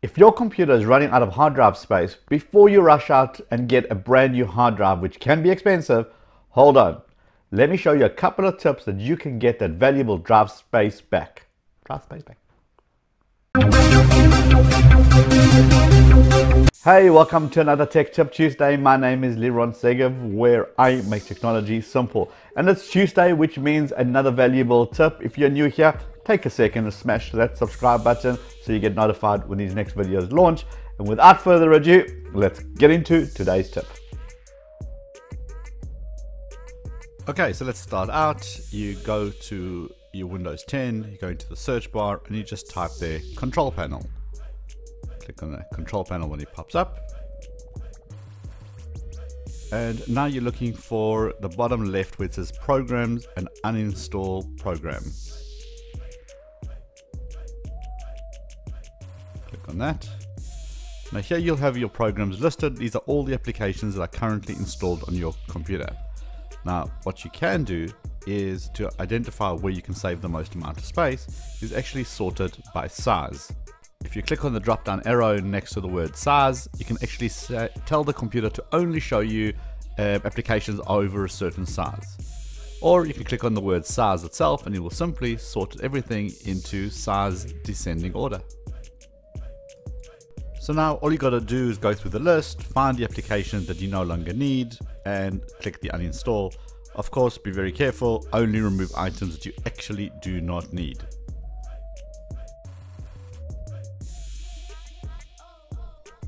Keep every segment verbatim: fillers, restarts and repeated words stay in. If your computer is running out of hard drive space, before you rush out and get a brand new hard drive, which can be expensive, hold on. Let me show you a couple of tips that you can get that valuable drive space back. Drive space back. Hey, welcome to another Tech Tip Tuesday. My name is Liron Segev, where I make technology simple. And it's Tuesday, which means another valuable tip. If you're new here, take a second to smash that subscribe button so you get notified when these next videos launch. And without further ado, let's get into today's tip. Okay, so let's start out. You go to your Windows ten, you go into the search bar and you just type there, control panel. Click on the control panel when it pops up. And now you're looking for the bottom left where it says programs and uninstall program. On that. Now here you'll have your programs listed. These are all the applications that are currently installed on your computer. Now what you can do is to identify where you can save the most amount of space is actually sorted by size. If you click on the drop down arrow next to the word size, you can actually say, tell the computer to only show you uh, applications over a certain size. Or you can click on the word size itself and it will simply sort everything into size descending order. So now all you got to do is go through the list, find the applications that you no longer need and click the uninstall. Of course, be very careful, only remove items that you actually do not need.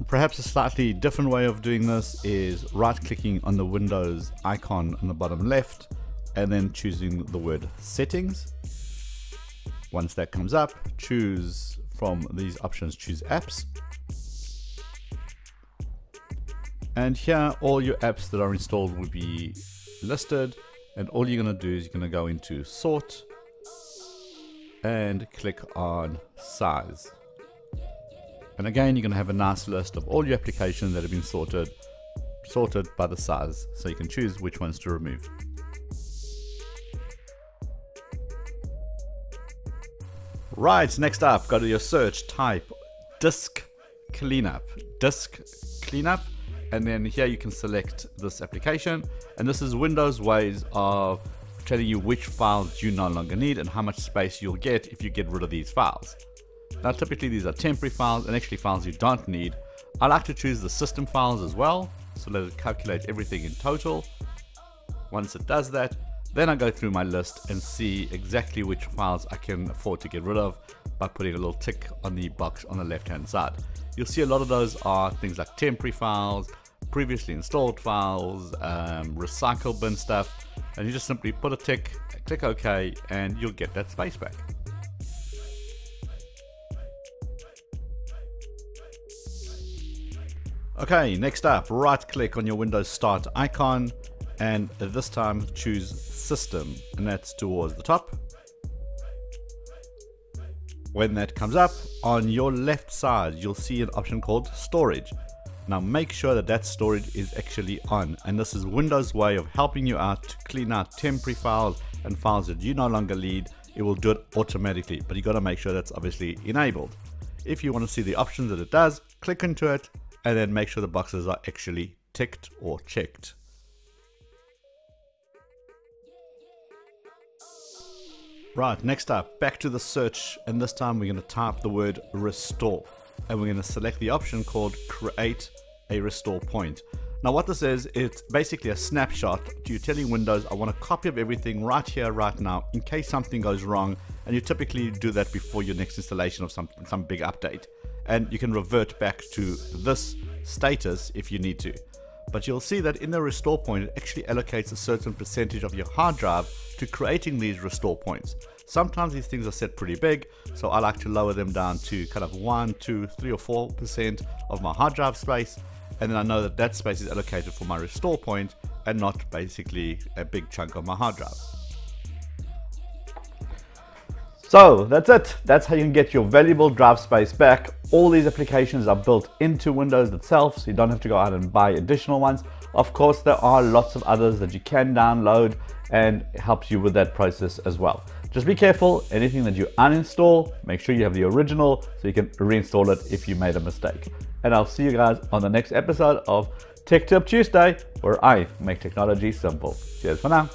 Perhaps a slightly different way of doing this is right clicking on the Windows icon on the bottom left and then choosing the word settings. Once that comes up, choose from these options, choose apps. And here all your apps that are installed will be listed, and all you're going to do is you're going to go into sort and click on size. And again, you're going to have a nice list of all your applications that have been sorted sorted by the size, so you can choose which ones to remove. Right, next up, go to your search, type disk cleanup, disk cleanup. And then here you can select this application, and this is Windows' ways of telling you which files you no longer need and how much space you'll get if you get rid of these files. Now typically these are temporary files and actually files you don't need. I like to choose the system files as well, so let it calculate everything in total. Once it does that, then I go through my list and see exactly which files I can afford to get rid of by putting a little tick on the box on the left hand side. You'll see a lot of those are things like temporary files, previously installed files, um, recycle bin stuff, and you just simply put a tick, click OK, and you'll get that space back. Okay, next up, right click on your Windows Start icon, and this time choose System, and that's towards the top. When that comes up, on your left side, you'll see an option called Storage. Now make sure that that storage is actually on, and this is Windows' way of helping you out to clean out temporary files and files that you no longer need. It will do it automatically, but you got to make sure that's obviously enabled. If you want to see the options that it does, click into it and then make sure the boxes are actually ticked or checked. Right, next up, back to the search, and this time we're going to type the word restore, and we're going to select the option called create a restore point. Now what this is, it's basically a snapshot. You're telling Windows, I want a copy of everything right here, right now, in case something goes wrong, and you typically do that before your next installation of some, some big update. And you can revert back to this status if you need to. But you'll see that in the restore point, it actually allocates a certain percentage of your hard drive to creating these restore points. Sometimes these things are set pretty big, so I like to lower them down to kind of one, two, three, or four percent of my hard drive space, and then I know that that space is allocated for my restore point and not basically a big chunk of my hard drive. So that's it. That's how you can get your valuable drive space back. All these applications are built into Windows itself, so you don't have to go out and buy additional ones. Of course, there are lots of others that you can download and helps you with that process as well. Just be careful, anything that you uninstall, make sure you have the original so you can reinstall it if you made a mistake. And I'll see you guys on the next episode of Tech Tip Tuesday, where I make technology simple. Cheers for now.